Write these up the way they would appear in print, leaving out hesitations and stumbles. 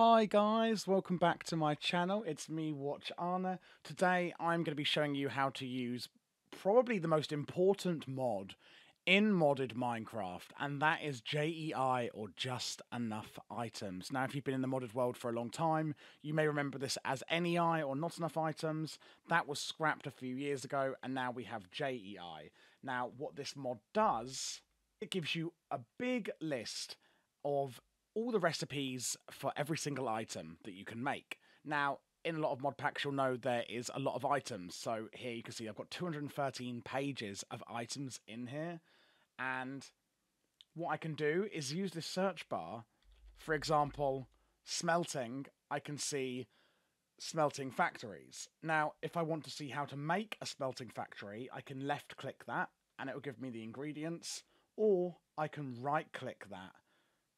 Hi guys, welcome back to my channel. It's me, Watch Arna. Today I'm going to be showing you how to use probably the most important mod in modded Minecraft, and that is JEI, or Just Enough Items. Now, if you've been in the modded world for a long time, you may remember this as NEI, or Not Enough Items. That was scrapped a few years ago, and now we have JEI. Now, what this mod does, it gives you a big list of all the recipes for every single item that you can make. Now, in a lot of mod packs, you'll know there is a lot of items. So here you can see I've got 213 pages of items in here. And what I can do is use this search bar. For example, smelting, I can see smelting factories. Now, if I want to see how to make a smelting factory, I can left click that and it will give me the ingredients, or I can right click that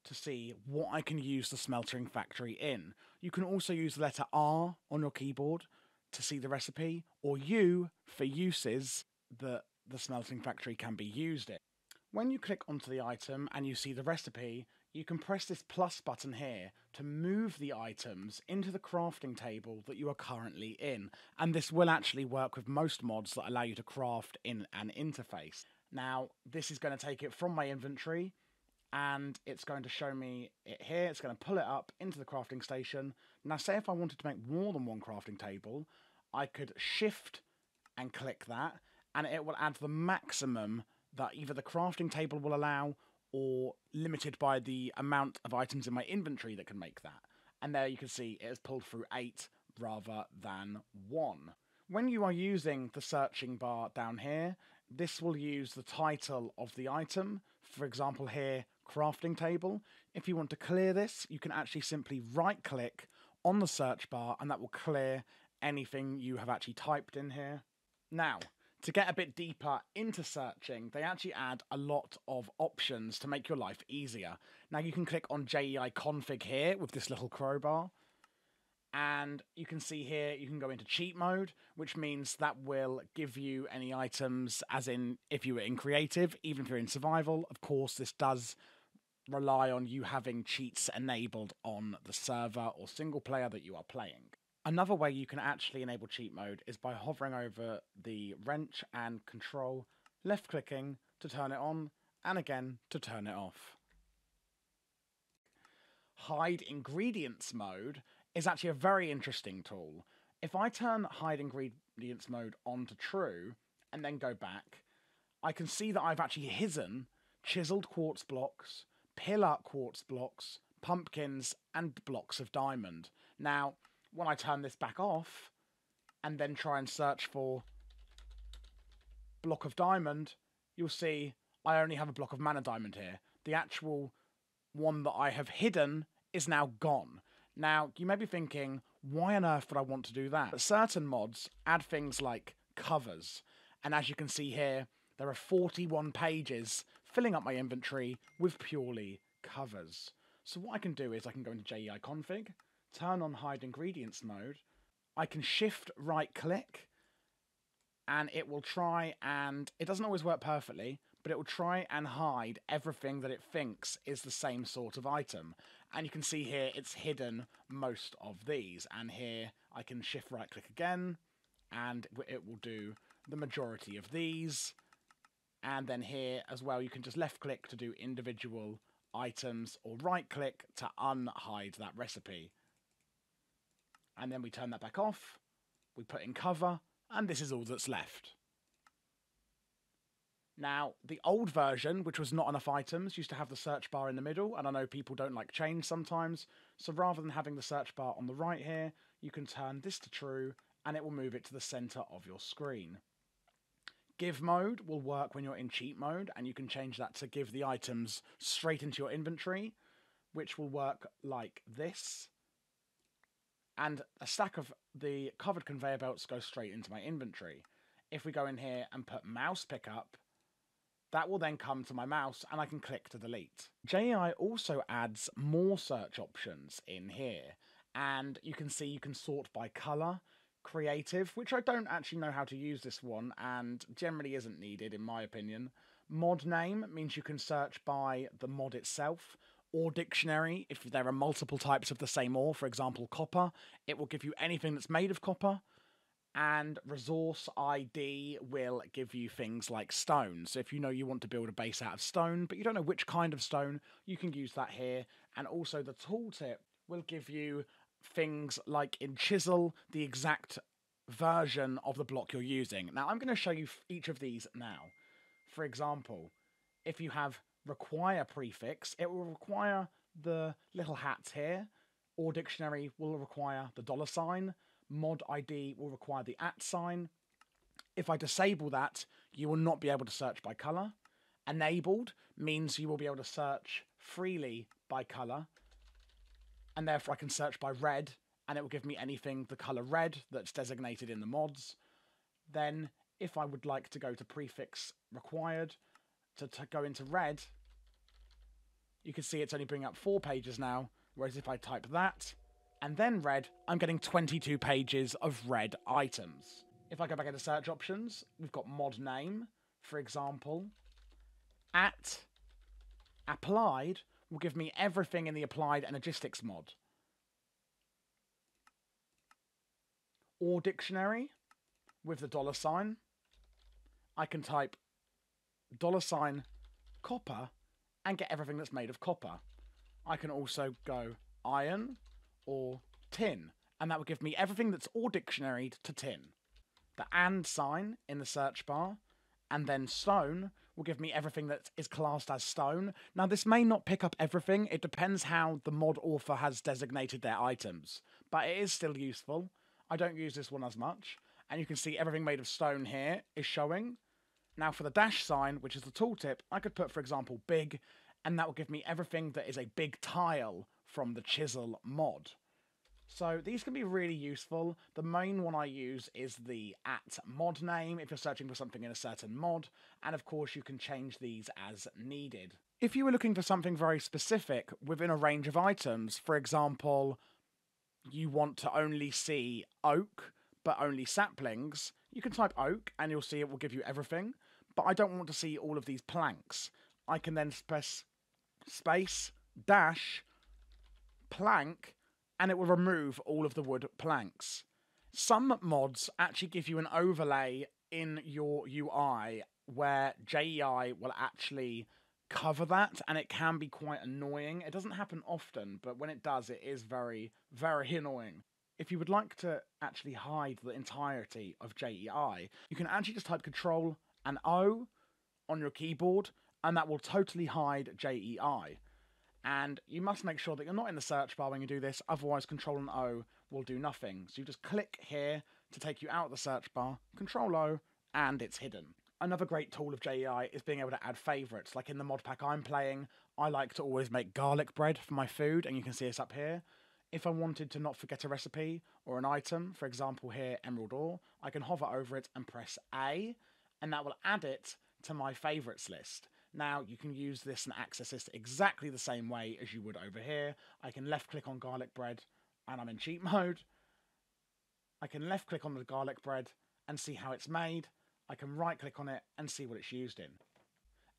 to see what I can use the smelting factory in. You can also use the letter R on your keyboard to see the recipe, or U for uses that the smelting factory can be used in. When you click onto the item and you see the recipe, you can press this plus button here to move the items into the crafting table that you are currently in, and this will actually work with most mods that allow you to craft in an interface. Now, this is going to take it from my inventory, and it's going to show me it here. It's going to pull it up into the crafting station. Now, say if I wanted to make more than one crafting table, I could shift and click that, and it will add the maximum that either the crafting table will allow, or limited by the amount of items in my inventory that can make that. And there you can see it has pulled through 8 rather than 1. When you are using the searching bar down here, this will use the title of the item. For example here, crafting table. If you want to clear this, you can actually simply right click on the search bar and that will clear anything you have actually typed in here. Now, to get a bit deeper into searching, they actually add a lot of options to make your life easier. Now you can click on JEI config here with this little crowbar, and you can see here you can go into cheat mode, which means that will give you any items, as in if you were in creative, even if you're in survival. Of course, this does rely on you having cheats enabled on the server or single player that you are playing. Another way you can actually enable cheat mode is by hovering over the wrench and control, left clicking to turn it on, and again to turn it off. Hide ingredients mode is actually a very interesting tool. If I turn hide ingredients mode on to true and then go back, I can see that I've actually hidden chiseled quartz blocks, pillar quartz blocks, pumpkins, and blocks of diamond. Now, when I turn this back off and then try and search for block of diamond, you'll see I only have a block of mana diamond here. The actual one that I have hidden is now gone. Now, you may be thinking, why on earth would I want to do that? But certain mods add things like covers. And as you can see here, there are 41 pages filling up my inventory with purely covers. So what I can do is I can go into JEI config, turn on hide ingredients mode. I can shift right click and it will try, and it doesn't always work perfectly, but it will try and hide everything that it thinks is the same sort of item. And you can see here it's hidden most of these. And here I can shift right click again, and it will do the majority of these. And then here as well, you can just left click to do individual items, or right click to unhide that recipe. And then we turn that back off, we put in cover, and this is all that's left. Now, the old version, which was Not Enough Items, used to have the search bar in the middle, and I know people don't like change sometimes, so rather than having the search bar on the right here, you can turn this to true, and it will move it to the center of your screen. Give mode will work when you're in cheat mode, and you can change that to give the items straight into your inventory, which will work like this. And a stack of the covered conveyor belts goes straight into my inventory. If we go in here and put mouse pickup, that will then come to my mouse and I can click to delete. JEI also adds more search options in here, and you can see you can sort by color, creative, which I don't actually know how to use this one and generally isn't needed in my opinion. Mod name means you can search by the mod itself, ore dictionary, if there are multiple types of the same ore, for example, copper, it will give you anything that's made of copper. And resource ID will give you things like stone. So if you know you want to build a base out of stone, but you don't know which kind of stone, you can use that here. And also the tooltip will give you things like in chisel, the exact version of the block you're using. Now I'm going to show you each of these now. For example, if you have require prefix, it will require the little hats here. Or dictionary will require the dollar sign. Mod ID will require the @ sign. If I disable that, you will not be able to search by colour. Enabled means you will be able to search freely by colour, and therefore I can search by red, and it will give me anything the colour red that's designated in the mods. Then, if I would like to go to prefix required, to go into red, you can see it's only bringing up 4 pages now, whereas if I type that, and then red, I'm getting 22 pages of red items. If I go back into search options, we've got mod name, for example. @applied will give me everything in the Applied Energistics mod. Or dictionary with the dollar sign. I can type $copper and get everything that's made of copper. I can also go iron or tin, and that will give me everything that's all dictionaried to tin. The & sign in the search bar, and then stone will give me everything that is classed as stone. Now this may not pick up everything, it depends how the mod author has designated their items, but it is still useful. I don't use this one as much, and you can see everything made of stone here is showing. Now for the $sign, which is the tooltip, I could put, for example, big, and that will give me everything that is a big tile from the chisel mod. So these can be really useful. The main one I use is the @mod name if you're searching for something in a certain mod, and of course you can change these as needed. If you were looking for something very specific within a range of items, for example, you want to only see oak but only saplings, you can type oak and you'll see it will give you everything, but I don't want to see all of these planks. I can then press space dash plank, and it will remove all of the wood planks. Some mods actually give you an overlay in your UI where JEI will actually cover that, and it can be quite annoying. It doesn't happen often, but when it does, it is very, very annoying. If you would like to actually hide the entirety of JEI, you can actually just type Control and O on your keyboard, and that will totally hide JEI. And you must make sure that you're not in the search bar when you do this, otherwise Control and O will do nothing. So you just click here to take you out of the search bar, Control O, and it's hidden. Another great tool of JEI is being able to add favourites. Like in the mod pack I'm playing, I like to always make garlic bread for my food, and you can see it's up here. If I wanted to not forget a recipe or an item, for example here, emerald ore, I can hover over it and press A, and that will add it to my favourites list. Now, you can use this and access this exactly the same way as you would over here. I can left-click on garlic bread, and I'm in cheat mode. I can left-click on the garlic bread and see how it's made. I can right-click on it and see what it's used in.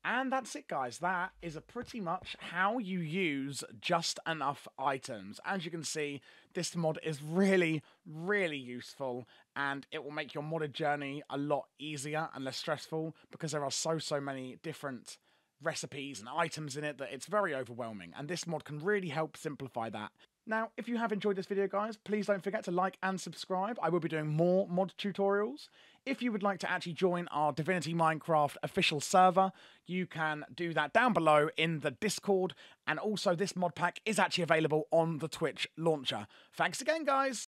And that's it, guys. That is pretty much how you use Just Enough Items. As you can see, this mod is really, really useful, and it will make your modded journey a lot easier and less stressful, because there are so many different recipes and items in it that it's very overwhelming, and this mod can really help simplify that. Now, if you have enjoyed this video, guys, please don't forget to like and subscribe. I will be doing more mod tutorials. If you would like to actually join our Divinity Minecraft official server, you can do that down below in the Discord. And also, this mod pack is actually available on the Twitch launcher. Thanks again, guys.